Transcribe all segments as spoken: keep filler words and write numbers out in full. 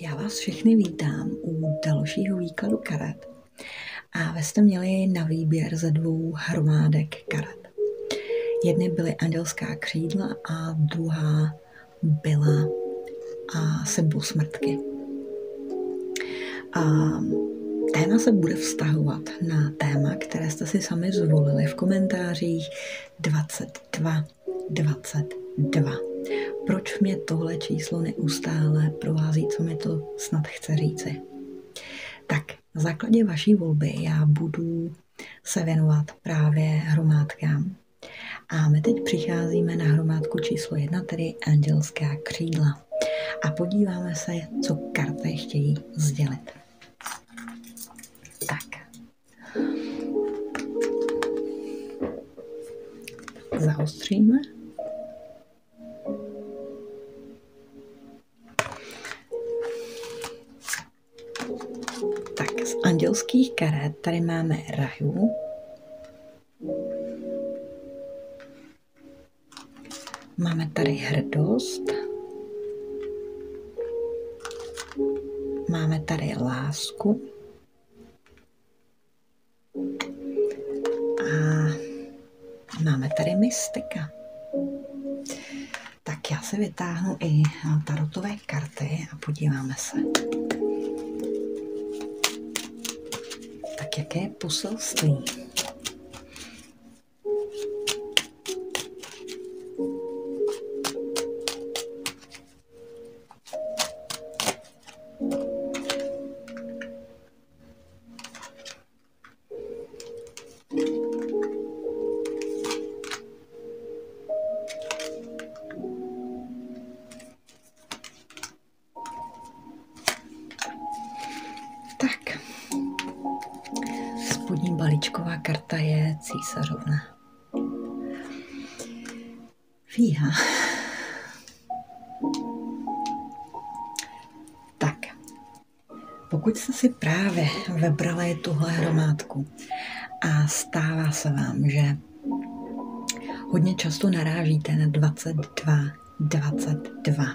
Já vás všechny vítám u dalšího výkladu karet. A vy jste měli na výběr ze dvou hromádek karet. Jedny byly andělská křídla a druhá byla a symbol smrtky. A téma se bude vztahovat na téma, které jste si sami zvolili v komentářích dvacet dva dvacet dva. Proč mě tohle číslo neustále provází, co mi to snad chce říci? Tak, na základě vaší volby já budu se věnovat právě hromádkám. A my teď přicházíme na hromádku číslo jedna, tedy andělská křídla. A podíváme se, co karty chtějí sdělit. Tak. Zaostříme. Tak, z andělských karet tady máme Raju, máme tady hrdost, máme tady lásku a máme tady mystika. Tak já se vytáhnu i tarotové karty a podíváme se. Tak jaké je poselství? Spodní balíčková karta je císařovna. Fíha. Tak, pokud jste si právě vybrali tuhle hromádku a stává se vám, že hodně často narážíte na dvacet dva dvacet dva.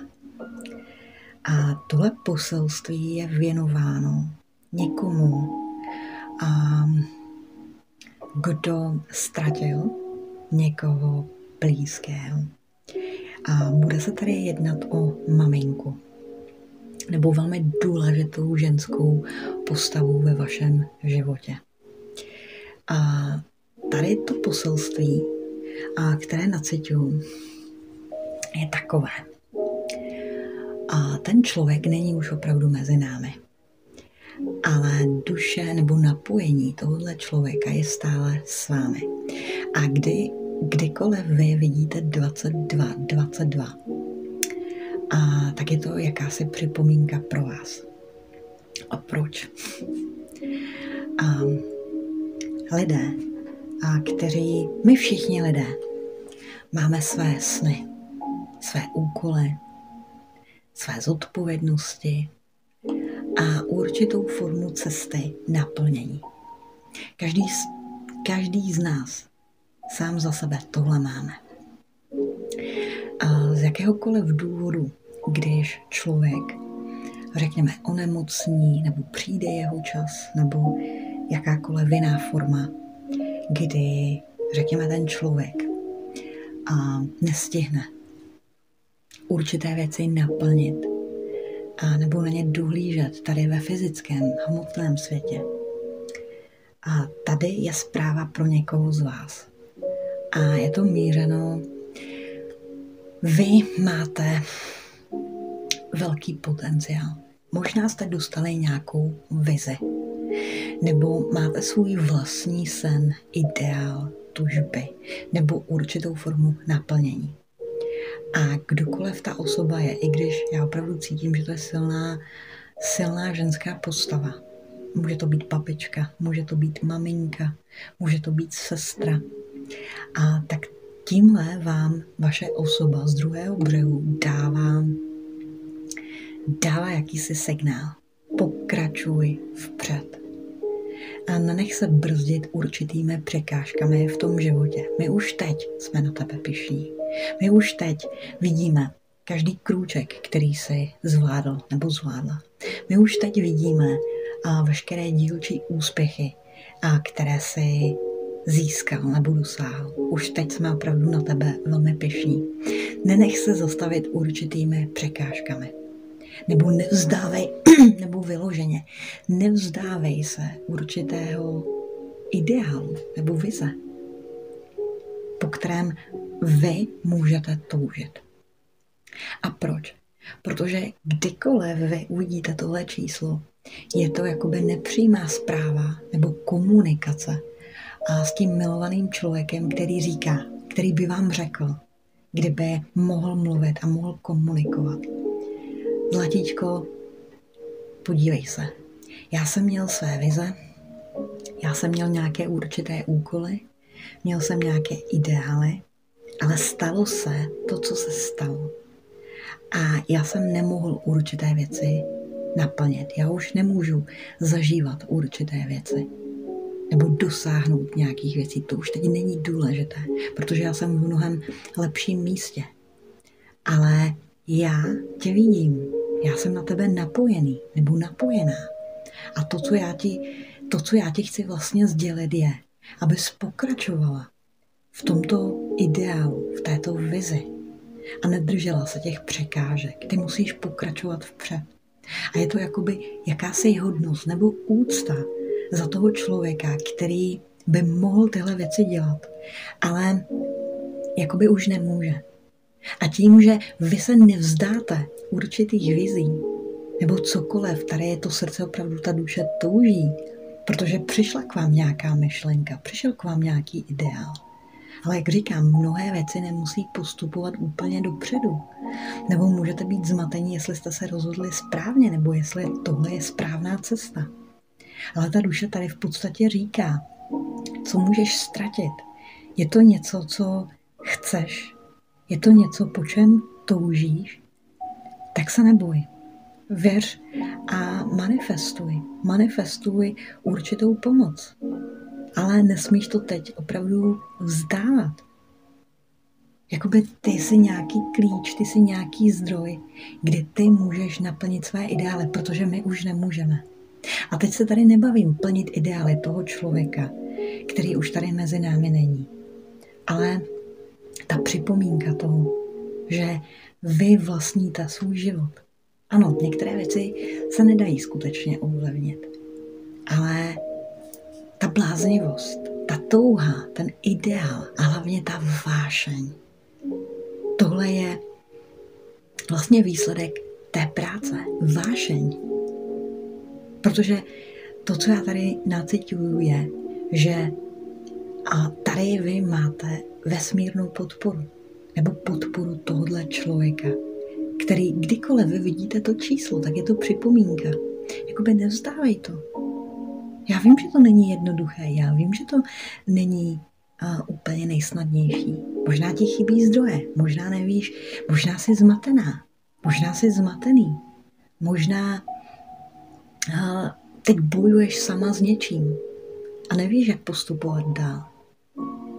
A tohle poselství je věnováno někomu, a kdo ztratil někoho blízkého. A bude se tady jednat o maminku nebo velmi důležitou ženskou postavu ve vašem životě. A tady to poselství, a které naciťuji, je takové. A ten člověk není už opravdu mezi námi. Ale duše nebo napojení tohohle člověka je stále s vámi. A kdy, kdykoliv vy vidíte dvacet dva dvacet dva, a tak je to jakási připomínka pro vás. A proč? A lidé, a kteří, my všichni lidé, máme své sny, své úkoly, své zodpovědnosti, a určitou formu cesty naplnění. Každý, každý z nás sám za sebe tohle máme. A z jakéhokoliv důvodu, když člověk, řekněme, onemocní, nebo přijde jeho čas, nebo jakákoliv jiná forma, kdy, řekněme, ten člověk a nestihne určité věci naplnit, a nebo na ně dohlížet tady ve fyzickém, hmotném světě. A tady je zpráva pro někoho z vás. A je to mířeno, vy máte velký potenciál. Možná jste dostali nějakou vizi. Nebo máte svůj vlastní sen, ideál, tužby. Nebo určitou formu naplnění. A kdokoliv ta osoba je, i když já opravdu cítím, že to je silná, silná ženská postava. Může to být babička, může to být maminka, může to být sestra. A tak tímhle vám vaše osoba z druhého břehu dává, dává jakýsi signál. Pokračuj vpřed. A nenech se brzdit určitými překážkami v tom životě. My už teď jsme na tebe pyšní. My už teď vidíme každý krůček, který jsi zvládl nebo zvládla. my už teď vidíme a veškeré dílčí úspěchy, a které si získal nebo dosáhl. Už teď jsme opravdu na tebe velmi pyšní. Nenech se zastavit určitými překážkami. Nebo nevzdávej, nebo vyloženě, nevzdávej se určitého ideálu nebo vize, po kterém vy můžete toužit. A proč? Protože kdykoliv vy uvidíte tohle číslo, je to jakoby nepřímá zpráva nebo komunikace a s tím milovaným člověkem, který říká, který by vám řekl, kdyby mohl mluvit a mohl komunikovat. Zlatíčko, podívej se. Já jsem měl své vize, já jsem měl nějaké určité úkoly, měl jsem nějaké ideály, ale stalo se to, co se stalo. A já jsem nemohl určité věci naplnit. Já už nemůžu zažívat určité věci nebo dosáhnout nějakých věcí. To už teď není důležité, protože já jsem v mnohem lepším místě. Ale já tě vidím. Já jsem na tebe napojený nebo napojená. A to, co já ti, to, co já ti chci vlastně sdělit, je, abys pokračovala v tomto ideálu, v této vizi a nedržela se těch překážek. Ty musíš pokračovat vpřed. A je to jakoby jakási hodnost nebo úcta za toho člověka, který by mohl tyhle věci dělat, ale jakoby už nemůže. A tím, že vy se nevzdáte určitých vizí nebo cokoliv, tady je to srdce opravdu, ta duše touží, protože přišla k vám nějaká myšlenka, přišel k vám nějaký ideál. Ale jak říkám, mnohé věci nemusí postupovat úplně dopředu. Nebo můžete být zmatení, jestli jste se rozhodli správně, nebo jestli tohle je správná cesta. Ale ta duše tady v podstatě říká, co můžeš ztratit. Je to něco, co chceš. Je to něco, po čem toužíš. Tak se neboj. Věř a manifestuj. Manifestuj určitou pomoc. Ale nesmíš to teď opravdu vzdávat. Jakoby ty jsi nějaký klíč, ty jsi nějaký zdroj, kdy ty můžeš naplnit své ideály, protože my už nemůžeme. A teď se tady nebavím plnit ideály toho člověka, který už tady mezi námi není. Ale ta připomínka toho, že vy vlastníte svůj život. Ano, některé věci se nedají skutečně ovlivnit. Ale ta bláznivost, ta touha, ten ideál a hlavně ta vášeň. Tohle je vlastně výsledek té práce, vášeň. Protože to, co já tady nacituju, je, že a tady vy máte vesmírnou podporu nebo podporu tohohle člověka, který kdykoliv vy vidíte to číslo, tak je to připomínka. Jakoby nevzdávej to. Já vím, že to není jednoduché, já vím, že to není uh, úplně nejsnadnější. Možná ti chybí zdroje, možná nevíš, možná jsi zmatená, možná jsi zmatený, možná uh, teď bojuješ sama s něčím a nevíš, jak postupovat dál.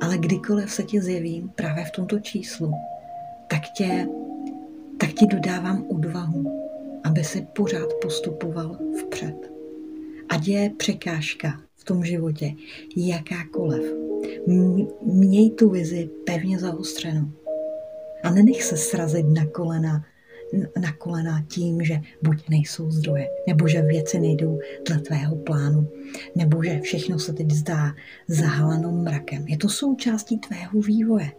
Ale kdykoliv se ti zjevím právě v tomto číslu, tak, tě, tak ti dodávám odvahu, aby si pořád postupoval vpřed. Ať je překážka v tom životě jakákoliv. Měj tu vizi pevně zaostřenou. A nenech se srazit na kolena, na kolena tím, že buď nejsou zdroje, nebo že věci nejdou dle tvého plánu, nebo že všechno se teď zdá zahalanou mrakem. Je to součástí tvého vývoje.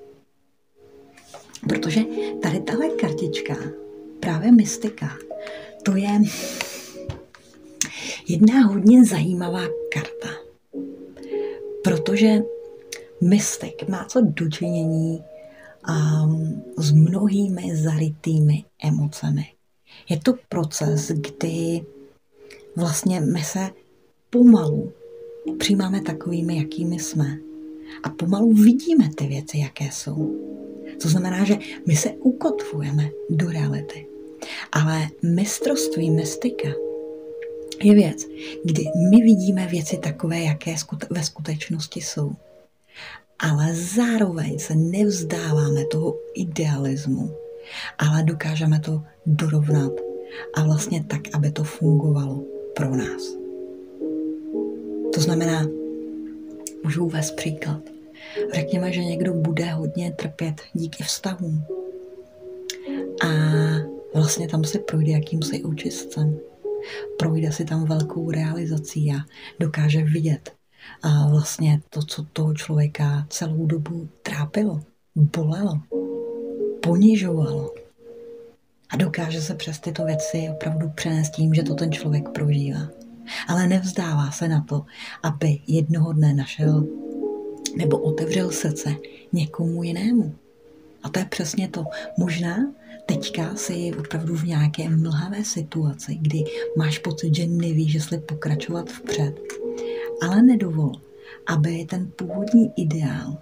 Protože tady tahle kartička, právě mystika, to je jedna hodně zajímavá karta, protože mystik má co dočinění um, s mnohými zarytými emocemi. Je to proces, kdy vlastně my se pomalu přijímáme takovými, jakými jsme. A pomalu vidíme ty věci, jaké jsou. To znamená, že my se ukotvujeme do reality. Ale mistrovství mystika je věc, kdy my vidíme věci takové, jaké ve skutečnosti jsou. Ale zároveň se nevzdáváme toho idealismu, ale dokážeme to dorovnat a vlastně tak, aby to fungovalo pro nás. To znamená, můžu uvést příklad. Řekněme, že někdo bude hodně trpět díky vztahům a vlastně tam se projde jakýmsi očistcem. Projde si tam velkou realizací a dokáže vidět a vlastně to, co toho člověka celou dobu trápilo, bolelo, ponižovalo. A dokáže se přes tyto věci opravdu přenést tím, že to ten člověk prožívá. Ale nevzdává se na to, aby jednoho dne našel nebo otevřel srdce někomu jinému. A to je přesně to. Možná teďka jsi opravdu v nějaké mlhavé situaci, kdy máš pocit, že nevíš, jestli pokračovat vpřed. Ale nedovol, aby ten původní ideál,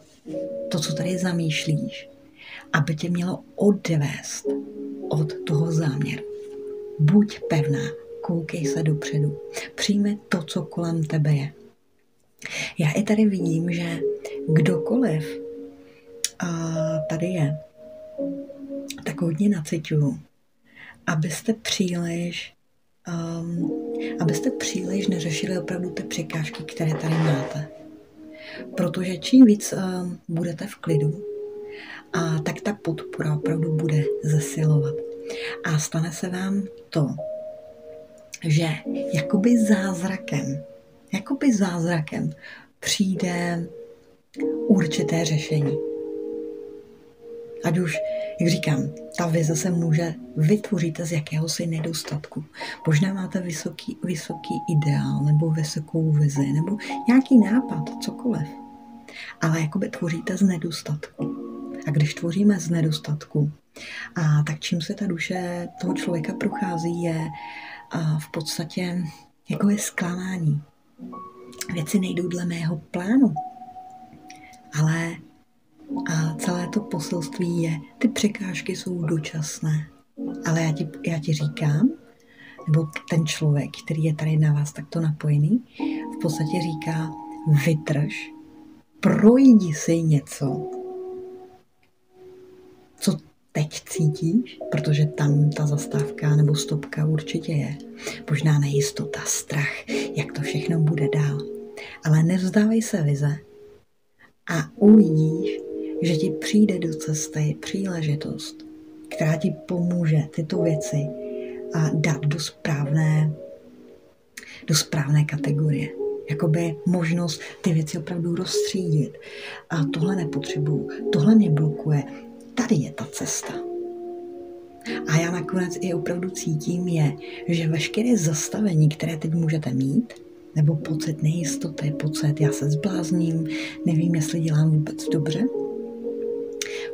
to, co tady zamýšlíš, aby tě mělo odvést od toho záměru. Buď pevná, koukej se dopředu, přijmi to, co kolem tebe je. Já i tady vidím, že kdokoliv tady je, tak hodně naciťuju, abyste příliš um, abyste příliš neřešili opravdu ty překážky, které tady máte. Protože čím víc um, budete v klidu, a tak ta podpora opravdu bude zesilovat. A stane se vám to, že jakoby zázrakem, jakoby zázrakem přijde určité řešení. Ať už, jak říkám, ta vize se může vytvořit z jakéhosi nedostatku. Možná máte vysoký, vysoký ideál, nebo vysokou vizi, nebo nějaký nápad, cokoliv. Ale jakoby tvoříte z nedostatku. A když tvoříme z nedostatku, a tak čím se ta duše toho člověka prochází, je a v podstatě jako je zklamání. Věci nejdou dle mého plánu. Ale a celé to poselství je, ty překážky jsou dočasné. Ale já ti, já ti říkám, nebo ten člověk, který je tady na vás takto napojený, v podstatě říká, vydrž, projdi si něco, co teď cítíš, protože tam ta zastávka nebo stopka určitě je. Možná nejistota, strach, jak to všechno bude dál. Ale nevzdávej se vize a uvidíš, že ti přijde do cesty příležitost, která ti pomůže tyto věci a dát do správné, do správné kategorie. Jakoby možnost ty věci opravdu rozstřídit. A tohle nepotřebuju, tohle mě blokuje. Tady je ta cesta. A já nakonec i opravdu cítím je, že veškeré zastavení, které teď můžete mít, nebo pocit nejistoty, pocit já se zblázním, nevím, jestli dělám vůbec dobře,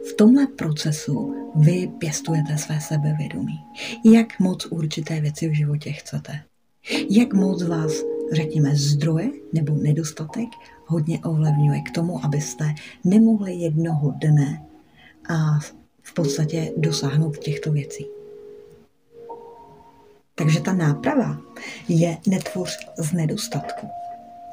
v tomhle procesu vy pěstujete své sebevědomí. Jak moc určité věci v životě chcete. Jak moc vás, řekněme, zdroje nebo nedostatek hodně ovlivňuje k tomu, abyste nemohli jednoho dne a v podstatě dosáhnout těchto věcí. Takže ta náprava je netvoř z nedostatku.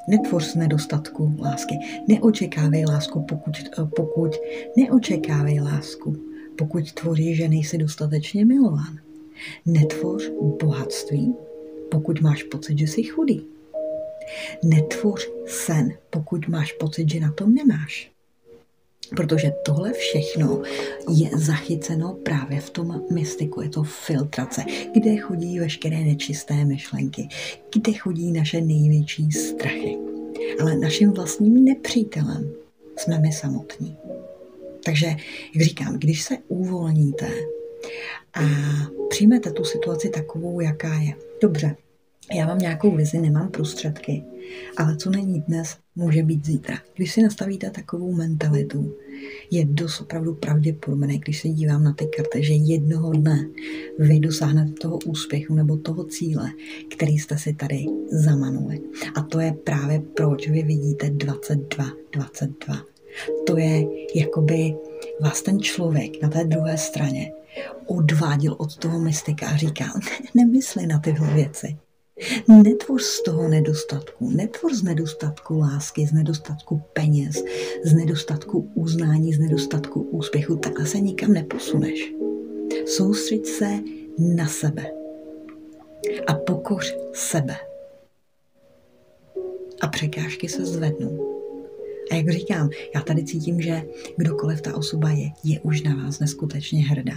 Netvoř z nedostatku lásky. Neočekávej lásku, pokud, pokud neočekávej lásku, pokud tvoří, že nejsi dostatečně milován. Netvoř bohatství, pokud máš pocit, že jsi chudý. Netvoř sen, pokud máš pocit, že na tom nemáš. Protože tohle všechno je zachyceno právě v tom mystiku, je to filtrace, kde chodí veškeré nečisté myšlenky, kde chodí naše největší strachy. Ale naším vlastním nepřítelem jsme my samotní. Takže, jak říkám, když se uvolníte a přijmete tu situaci takovou, jaká je. Dobře, já mám nějakou vizi, nemám prostředky, ale co není dnes, může být zítra. Když si nastavíte takovou mentalitu, je dost opravdu pravděpodobné, když se dívám na ty karty, že jednoho dne vy dosáhnete toho úspěchu nebo toho cíle, který jste si tady zamanuli. A to je právě proč vy vidíte dvacet dva dvacet dva. To je, jakoby vás ten člověk na té druhé straně odváděl od toho mystika a říkal, ne, nemysli na tyhle věci. Netvoř z toho nedostatku, netvoř z nedostatku lásky, z nedostatku peněz, z nedostatku uznání, z nedostatku úspěchu, takhle se nikam neposuneš. Soustřeď se na sebe, a pokoř sebe. A překážky se zvednou. A jak říkám, já tady cítím, že kdokoliv ta osoba je, je už na vás neskutečně hrdá.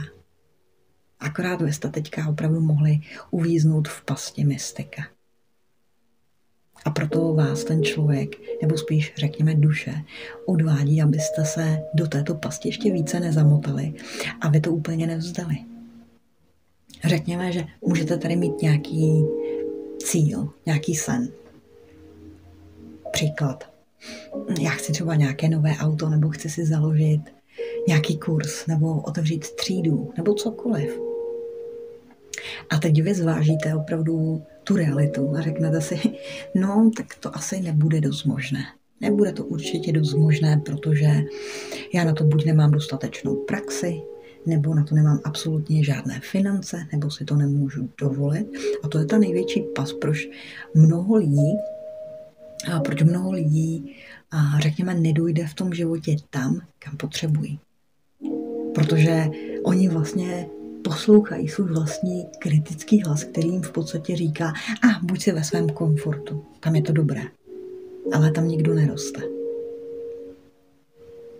Akorát vy jste teďka opravdu mohli uvíznout v pasti mystika. A proto vás ten člověk, nebo spíš řekněme duše, odvádí, abyste se do této pasti ještě více nezamotali a vy to úplně nevzdali. Řekněme, že můžete tady mít nějaký cíl, nějaký sen. Příklad. Já chci třeba nějaké nové auto, nebo chci si založit nějaký kurz, nebo otevřít třídu, nebo cokoliv. A teď vy zvážíte opravdu tu realitu a řeknete si, no, tak to asi nebude dost možné. Nebude to určitě dost možné, protože já na to buď nemám dostatečnou praxi, nebo na to nemám absolutně žádné finance, nebo si to nemůžu dovolit. A to je ta největší pas, proč mnoho lidí, a proč mnoho lidí, a řekněme, nedojde v tom životě tam, kam potřebují. Protože oni vlastně poslouchají svůj vlastní kritický hlas, který jim v podstatě říká, ah, buď si ve svém komfortu, tam je to dobré, ale tam nikdo neroste.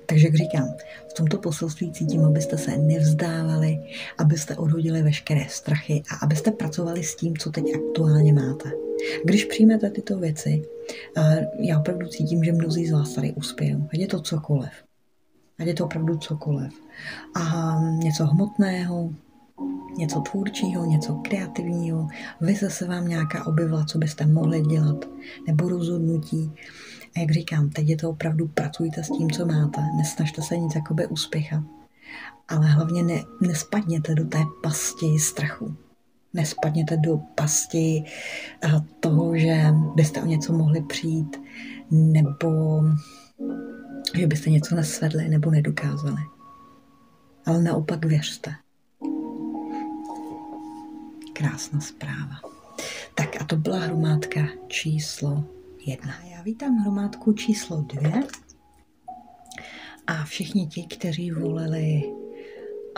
Takže jak říkám, v tomto poselství cítím, abyste se nevzdávali, abyste odhodili veškeré strachy a abyste pracovali s tím, co teď aktuálně máte. Když přijmete tyto věci, já opravdu cítím, že mnozí z vás tady uspějou. Ať je to cokoliv. Ať je to opravdu cokoliv. A něco hmotného, něco tvůrčího, něco kreativního, vyze se vám nějaká objevila, co byste mohli dělat, nebo rozhodnutí. A jak říkám, teď je to opravdu, pracujte s tím, co máte, nesnažte se nic jakoby uspěchat, ale hlavně ne, nespadněte do té pasti strachu. Nespadněte do pasti toho, že byste o něco mohli přijít, nebo že byste něco nesvedli, nebo nedokázali. Ale naopak věřte. Krásná zpráva. Tak a to byla hromádka číslo jedna. Já vítám hromádku číslo dvě a všichni ti, kteří volili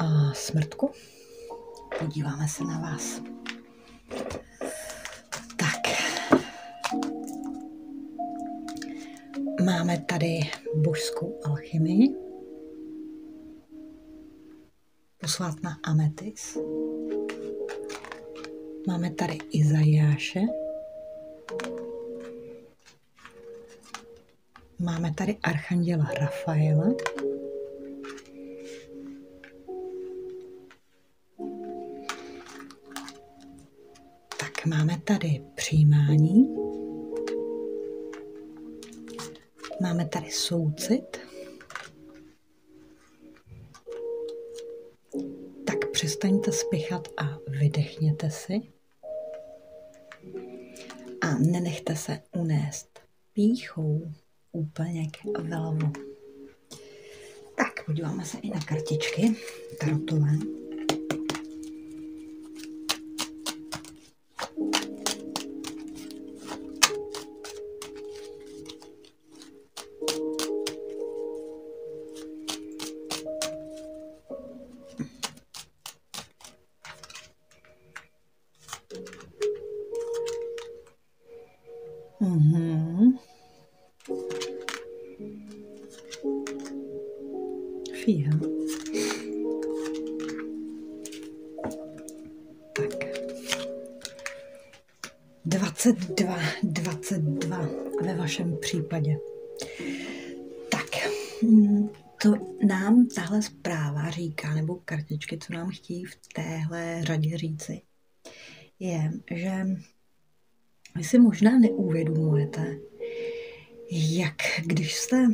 uh, smrtku, podíváme se na vás. Tak. Máme tady božskou alchymii, posvátná ametis. Máme tady Izajáše. Máme tady archanděla Rafaela. Tak máme tady přijímání. Máme tady soucit. Tak přestaňte spěchat a vydechněte si. A nenechte se unést pýchou úplně k velvu. Tak, podíváme se i na kartičky tarotové. Mm-hmm. Fíha. Tak. dvacet dva, dvacet dva ve vašem případě. Tak, to nám tahle zpráva říká, nebo kartičky, co nám chtějí v téhle řadě říci, je, že vy si možná neuvědomujete, jak když jste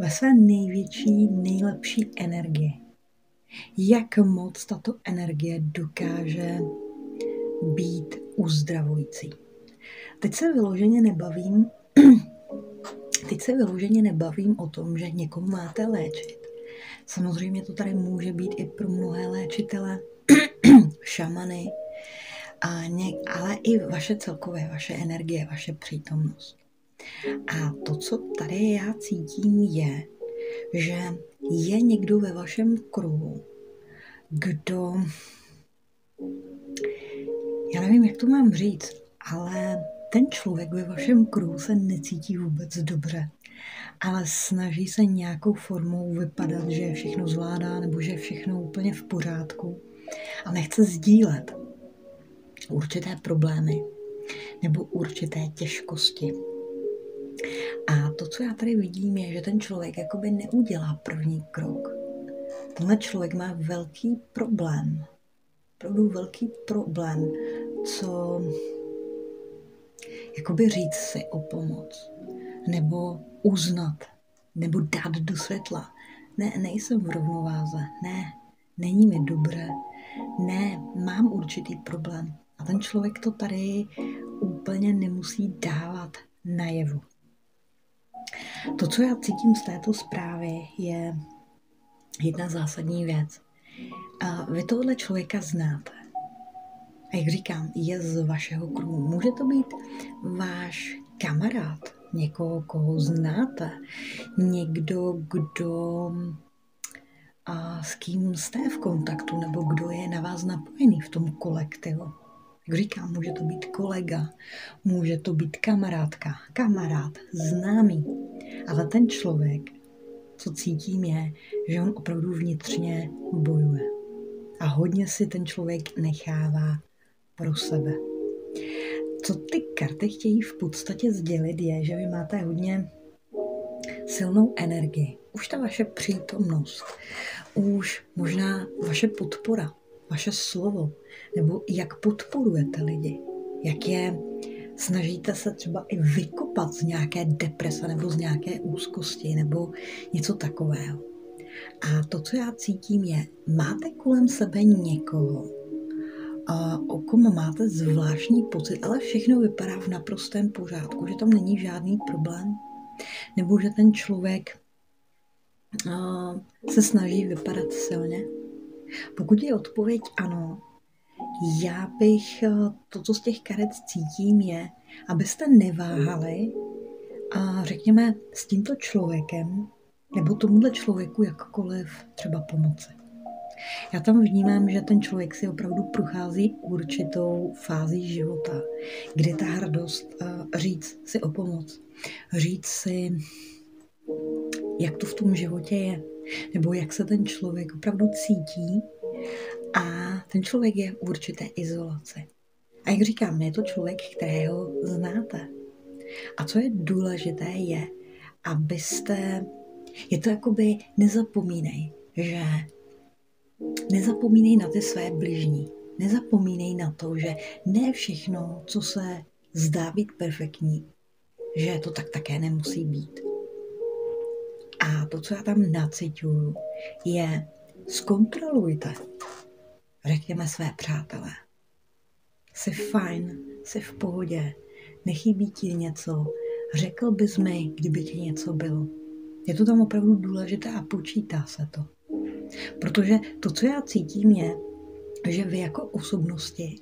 ve své největší, nejlepší energii, jak moc tato energie dokáže být uzdravující. Teď se vyloženě nebavím, teď se vyloženě nebavím o tom, že někomu máte léčit. Samozřejmě to tady může být i pro mnohé léčitele, šamany, A ně, ale i vaše celkové, vaše energie, vaše přítomnost. A to, co tady já cítím, je, že je někdo ve vašem kruhu, kdo, já nevím, jak to mám říct, ale ten člověk ve vašem kruhu se necítí vůbec dobře, ale snaží se nějakou formou vypadat, že všechno zvládá nebo že všechno úplně v pořádku a nechce sdílet určité problémy nebo určité těžkosti. A to, co já tady vidím, je, že ten člověk jakoby neudělá první krok. Tenhle člověk má velký problém, opravdu velký problém, co jakoby říct si o pomoc, nebo uznat, nebo dát do světla. Ne, nejsem v rovnováze, ne, není mi dobré, ne, mám určitý problém. A ten člověk to tady úplně nemusí dávat najevu. To, co já cítím z této zprávy, je jedna zásadní věc. A vy tohle člověka znáte. A jak říkám, je z vašeho kruhu. Může to být váš kamarád, někoho, koho znáte, někdo, kdo, a s kým jste v kontaktu, nebo kdo je na vás napojený v tom kolektivu. Jak říkám, může to být kolega, může to být kamarádka, kamarád, známý. Ale ten člověk, co cítím, je, že on opravdu vnitřně bojuje. A hodně si ten člověk nechává pro sebe. Co ty karty chtějí v podstatě sdělit, je, že vy máte hodně silnou energii. Už ta vaše přítomnost, už možná vaše podpora, vaše slovo, nebo jak podporujete lidi, jak je snažíte se třeba i vykopat z nějaké deprese nebo z nějaké úzkosti nebo něco takového. A to, co já cítím, je, máte kolem sebe někoho, o kom máte zvláštní pocit, ale všechno vypadá v naprostém pořádku, že tam není žádný problém, nebo že ten člověk se snaží vypadat silně. Pokud je odpověď ano, já bych, to, co z těch karet cítím, je, abyste neváhali a řekněme s tímto člověkem nebo tomuhle člověku jakkoliv třeba pomoci. Já tam vnímám, že ten člověk si opravdu prochází určitou fází života, kdy ta hrdost říct si o pomoc, říct si, jak to v tom životě je, nebo jak se ten člověk opravdu cítí, a ten člověk je v určité izolaci. A jak říkám, je to člověk, kterého znáte. A co je důležité, je, abyste, je to jakoby nezapomínej, že nezapomínej na ty své bližní. Nezapomínej na to, že ne všechno, co se zdá být perfektní, že to tak také nemusí být. A to, co já tam naciťuju, je zkontrolujte, řekněme, své přátelé. Jsi fajn, jsi v pohodě, nechybí ti něco, řekl bys mi, kdyby ti něco bylo. Je to tam opravdu důležité a počítá se to. Protože to, co já cítím, je, že vy jako osobnosti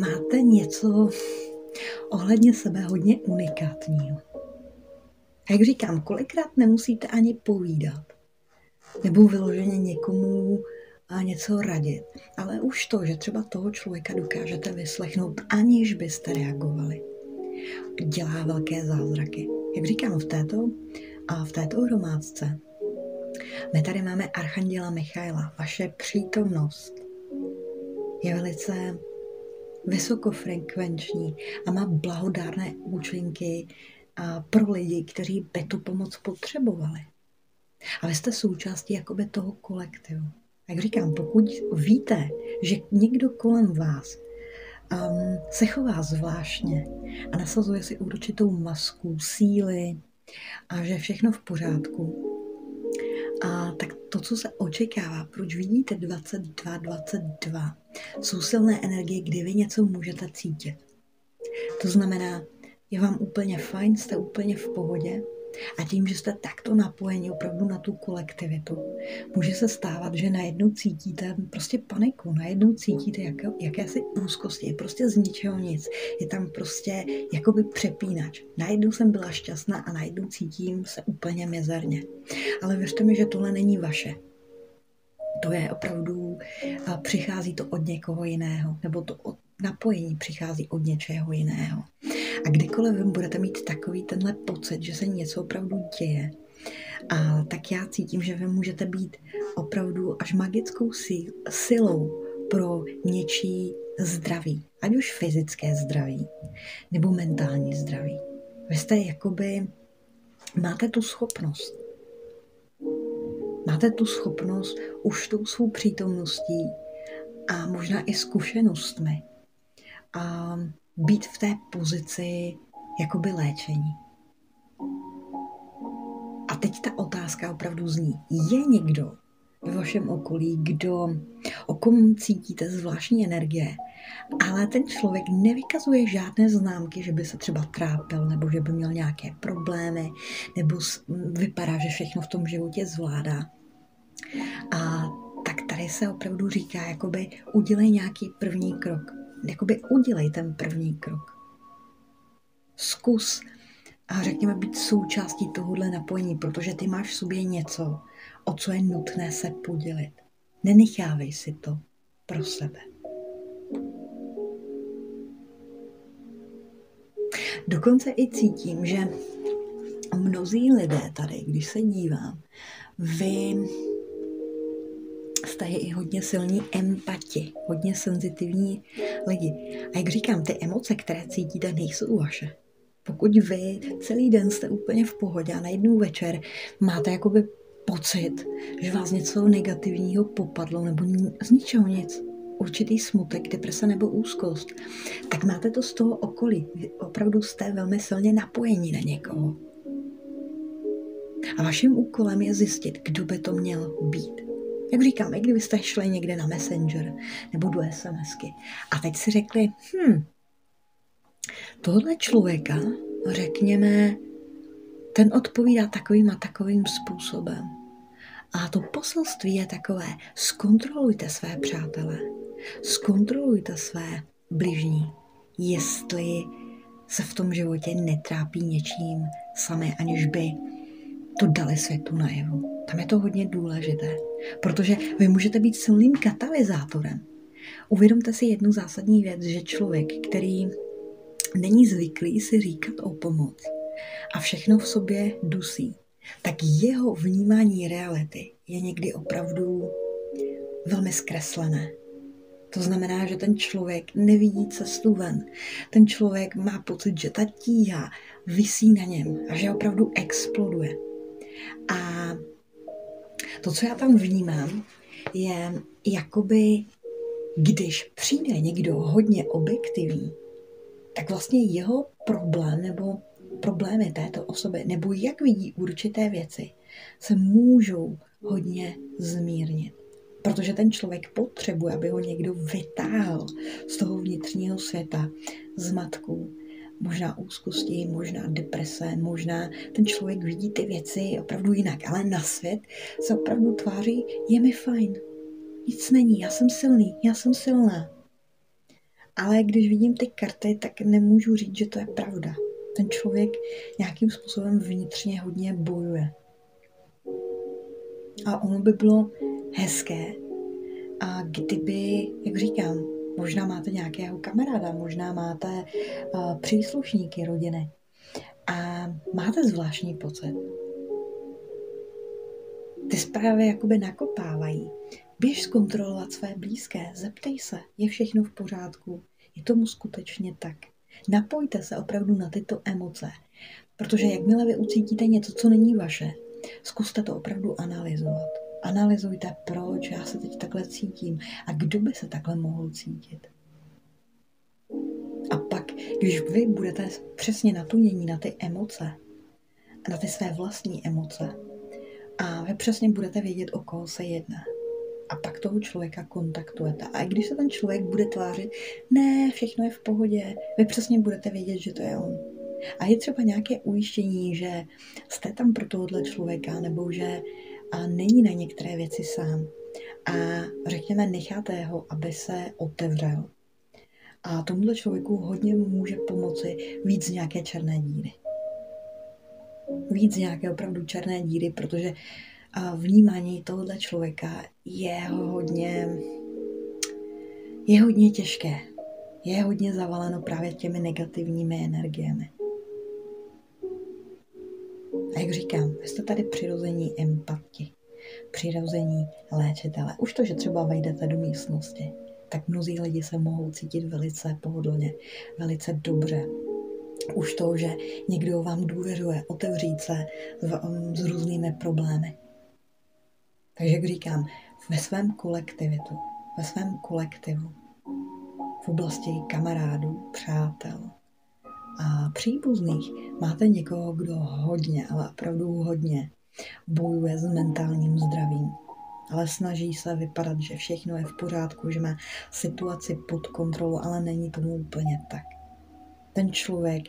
máte něco ohledně sebe hodně unikátního. A jak říkám, kolikrát nemusíte ani povídat, nebo vyloženě někomu a něco radit. Ale už to, že třeba toho člověka dokážete vyslechnout, aniž byste reagovali, dělá velké zázraky. Jak říkám, v této, a v této hromádce my tady máme archanděla Michaela. Vaše přítomnost je velice vysokofrekvenční a má blahodárné účinky pro lidi, kteří by tu pomoc potřebovali. A vy jste součástí jakoby toho kolektivu. Jak říkám, pokud víte, že někdo kolem vás um, se chová zvláštně a nasazuje si určitou masku síly a že všechno v pořádku, a tak to, co se očekává, proč vidíte dvacet dva dvacet dva, jsou silné energie, kdy vy něco můžete cítit. To znamená, je vám úplně fajn, jste úplně v pohodě, a tím, že jste takto napojeni opravdu na tu kolektivitu, může se stávat, že najednou cítíte prostě paniku, najednou cítíte jaké, jakési úzkosti, je prostě z ničeho nic, je tam prostě jakoby přepínač. Najednou jsem byla šťastná a najednou cítím se úplně mizerně. Ale věřte mi, že tohle není vaše. To je opravdu, přichází to od někoho jiného, nebo to od napojení přichází od něčeho jiného. A kdykoliv vy budete mít takový tenhle pocit, že se něco opravdu děje, a tak já cítím, že vy můžete být opravdu až magickou silou pro něčí zdraví. Ať už fyzické zdraví, nebo mentální zdraví. Vy jste jakoby, máte tu schopnost. Máte tu schopnost už tou svou přítomností a možná i zkušenostmi a být v té pozici jakoby léčení. A teď ta otázka opravdu zní, je někdo v vašem okolí, kdo, o kom cítíte zvláštní energie, ale ten člověk nevykazuje žádné známky, že by se třeba trápil, nebo že by měl nějaké problémy, nebo vypadá, že všechno v tom životě zvládá. A tak tady se opravdu říká, jakoby udělej nějaký první krok. Jakoby udělej ten první krok. Zkus a řekněme být součástí tohohle napojení, protože ty máš v sobě něco, o co je nutné se podělit. Nenechávej si to pro sebe. Dokonce i cítím, že mnozí lidé tady, když se dívám, vy jste i hodně silní empati, hodně senzitivní lidi. A jak říkám, ty emoce, které cítíte, nejsou vaše. Pokud vy celý den jste úplně v pohodě a najednou večer máte jakoby pocit, že vás něco negativního popadlo nebo z ničeho nic, určitý smutek, deprese nebo úzkost, tak máte to z toho okolí. Vy opravdu jste velmi silně napojení na někoho. A vaším úkolem je zjistit, kdo by to měl být. Jak říkám, i kdybyste šli někde na Messenger nebo do SMSky a teď si řekli, hm, tohle člověka, řekněme, ten odpovídá takovým a takovým způsobem. A to poselství je takové, zkontrolujte své přátelé, zkontrolujte své bližní, jestli se v tom životě netrápí něčím samé, aniž by to dali světu najevu. Tam je to hodně důležité, protože vy můžete být silným katalyzátorem. Uvědomte si jednu zásadní věc, že člověk, který není zvyklý si říkat o pomoc a všechno v sobě dusí, tak jeho vnímání reality je někdy opravdu velmi zkreslené. To znamená, že ten člověk nevidí cestu ven. Ten člověk má pocit, že ta tíha visí na něm a že opravdu exploduje. A to, co já tam vnímám, je jakoby, když přijde někdo hodně objektivní, tak vlastně jeho problém nebo problémy této osoby, nebo jak vidí určité věci, se můžou hodně zmírnit. Protože ten člověk potřebuje, aby ho někdo vytáhl z toho vnitřního světa, z matku, možná úzkosti, možná deprese, možná ten člověk vidí ty věci opravdu jinak, ale na svět se opravdu tváří, je mi fajn, nic není, já jsem silný, já jsem silná. Ale když vidím ty karty, tak nemůžu říct, že to je pravda. Ten člověk nějakým způsobem vnitřně hodně bojuje. A ono by bylo hezké, a kdyby, jak říkám, možná máte nějakého kamaráda, možná máte uh, příslušníky rodiny a máte zvláštní pocit. Ty zprávy jakoby nakopávají. Běž zkontrolovat své blízké, zeptej se, je všechno v pořádku, je tomu skutečně tak. Napojte se opravdu na tyto emoce, protože jakmile vy ucítíte něco, co není vaše, zkuste to opravdu analyzovat. Analyzujte, proč já se teď takhle cítím a kdo by se takhle mohl cítit. A pak, když vy budete přesně natunění na ty emoce, na ty své vlastní emoce, a vy přesně budete vědět, o koho se jedná. A pak toho člověka kontaktujete. A i když se ten člověk bude tvářit, ne, všechno je v pohodě, vy přesně budete vědět, že to je on. A je třeba nějaké ujištění, že jste tam pro tohohle člověka, nebo že a není na některé věci sám. A řekněme, necháte ho, aby se otevřel. A tomuhle člověku hodně může pomoci víc nějaké černé díry. Víc nějaké opravdu černé díry, protože a vnímání tohoto člověka je hodně, je hodně těžké. je hodně zavaleno právě těmi negativními energiemi. A jak říkám, vy jste tady přirození empati, přirození léčitele. Už to, že třeba vejdete do místnosti, tak mnozí lidi se mohou cítit velice pohodlně, velice dobře. Už to, že někdo vám důvěřuje, otevřít se s, s různými problémy. Takže jak říkám, ve svém kolektivitu, ve svém kolektivu, v oblasti kamarádů, přátel a příbuzných máte někoho, kdo hodně, ale opravdu hodně bojuje s mentálním zdravím, ale snaží se vypadat, že všechno je v pořádku, že má situaci pod kontrolou, ale není tomu úplně tak. Ten člověk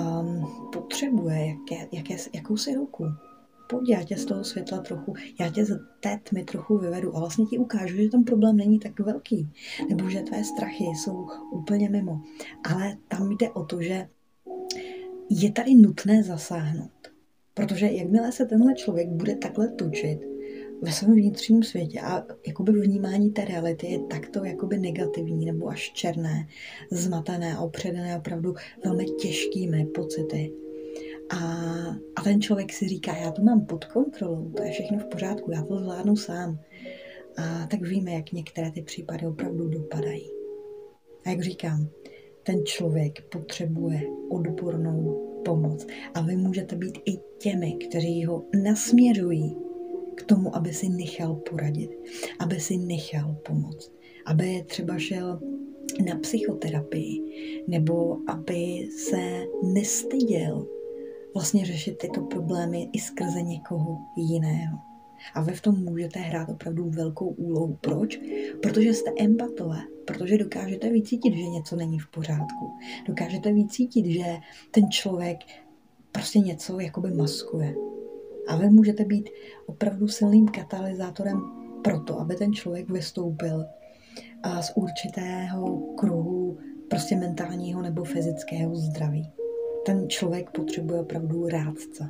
um, potřebuje jaké, jaké, jakousi ruku. Pojď, já tě z toho světla trochu, já tě z té tmy trochu vyvedu a vlastně ti ukážu, že ten problém není tak velký, nebo že tvé strachy jsou úplně mimo. Ale tam jde o to, že je tady nutné zasáhnout. Protože jakmile se tenhle člověk bude takhle točit ve svém vnitřním světě a jakoby vnímání té reality je takto jakoby negativní nebo až černé, zmatené a opředené opravdu velmi těžkými pocity, A, a ten člověk si říká, já to mám pod kontrolou, to je všechno v pořádku, já to zvládnu sám. A tak víme, jak některé ty případy opravdu dopadají. A jak říkám, ten člověk potřebuje odbornou pomoc. A vy můžete být i těmi, kteří ho nasměrují k tomu, aby si nechal poradit, aby si nechal pomoct, aby třeba šel na psychoterapii, nebo aby se nestyděl vlastně řešit tyto problémy i skrze někoho jiného. A vy v tom můžete hrát opravdu velkou úlohu. Proč? Protože jste empatové, protože dokážete vycítit, že něco není v pořádku. Dokážete vycítit, že ten člověk prostě něco jakoby maskuje. A vy můžete být opravdu silným katalyzátorem pro to, aby ten člověk vystoupil z určitého kruhu prostě mentálního nebo fyzického zdraví. Ten člověk potřebuje opravdu rádce.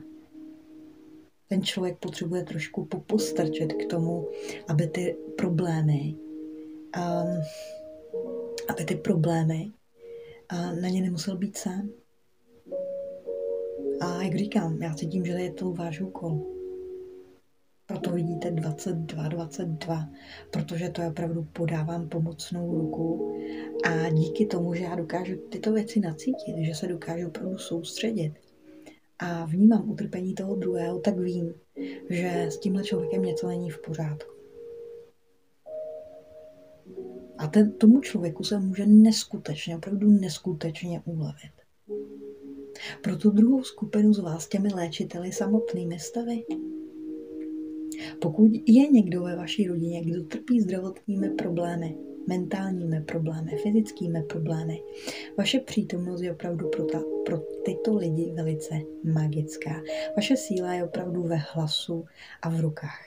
Ten člověk potřebuje trošku popostrčit k tomu, aby ty problémy, um, aby ty problémy uh, na ně nemusel být sám. A jak říkám, já cítím, že je to váš úkol. Proto vidíte dvacet dva, dvacet dva, protože to já opravdu podávám pomocnou ruku a díky tomu, že já dokážu tyto věci nacítit, že se dokážu opravdu soustředit a vnímám utrpení toho druhého, tak vím, že s tímhle člověkem něco není v pořádku. A ten, tomu člověku se může neskutečně, opravdu neskutečně ulevit. Pro tu druhou skupinu z vás, těmi léčiteli samotnými stavy, pokud je někdo ve vaší rodině, kdo trpí zdravotními problémy, mentálními problémy, fyzickými problémy, vaše přítomnost je opravdu pro, ta, pro tyto lidi velice magická. Vaše síla je opravdu ve hlasu a v rukách.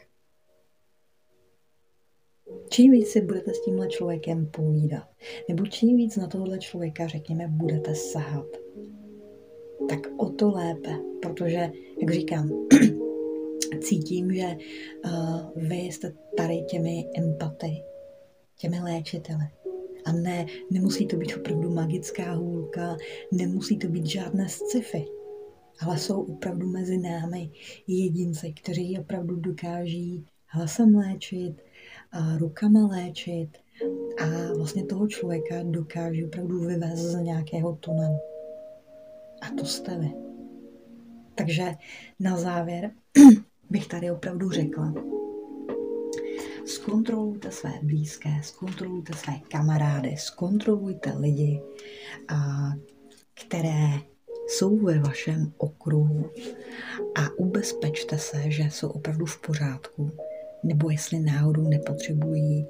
Čím víc si budete s tímhle člověkem povídat, nebo čím víc na tohohle člověka, řekněme, budete sahat, tak o to lépe, protože, jak říkám, cítím, že uh, vy jste tady těmi empaty, těmi léčiteli. A ne, nemusí to být opravdu magická hůlka, nemusí to být žádné sci-fi, ale jsou opravdu mezi námi jedinci, kteří opravdu dokáží hlasem léčit, uh, rukama léčit a vlastně toho člověka dokáží opravdu vyvést z nějakého tunelu. A to jste vy. Takže na závěr bych tady opravdu řekla, zkontrolujte své blízké, zkontrolujte své kamarády, zkontrolujte lidi, a, které jsou ve vašem okruhu a ubezpečte se, že jsou opravdu v pořádku, nebo jestli náhodou nepotřebují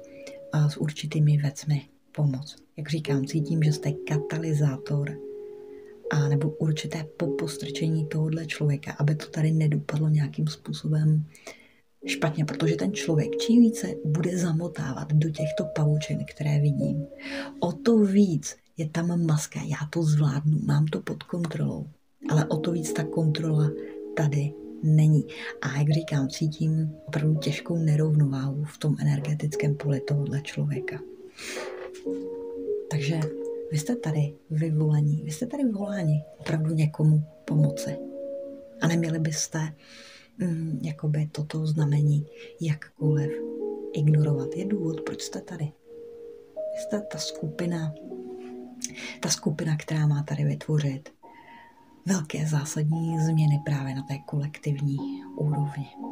a, s určitými věcmi pomoc. Jak říkám, cítím, že jste katalyzátor a nebo určité popostrčení tohohle člověka, aby to tady nedopadlo nějakým způsobem špatně, protože ten člověk čím více bude zamotávat do těchto pavučin, které vidím, o to víc je tam maska, já to zvládnu, mám to pod kontrolou, ale o to víc ta kontrola tady není. A jak říkám, cítím opravdu těžkou nerovnováhu v tom energetickém poli tohohle člověka. Takže Vy jste tady vyvolení, vy jste tady voláni opravdu někomu pomoci. A neměli byste mm, jakoby toto znamení jakkoliv ignorovat. Je důvod, proč jste tady. Vy jste ta skupina, ta skupina, která má tady vytvořit velké zásadní změny právě na té kolektivní úrovni.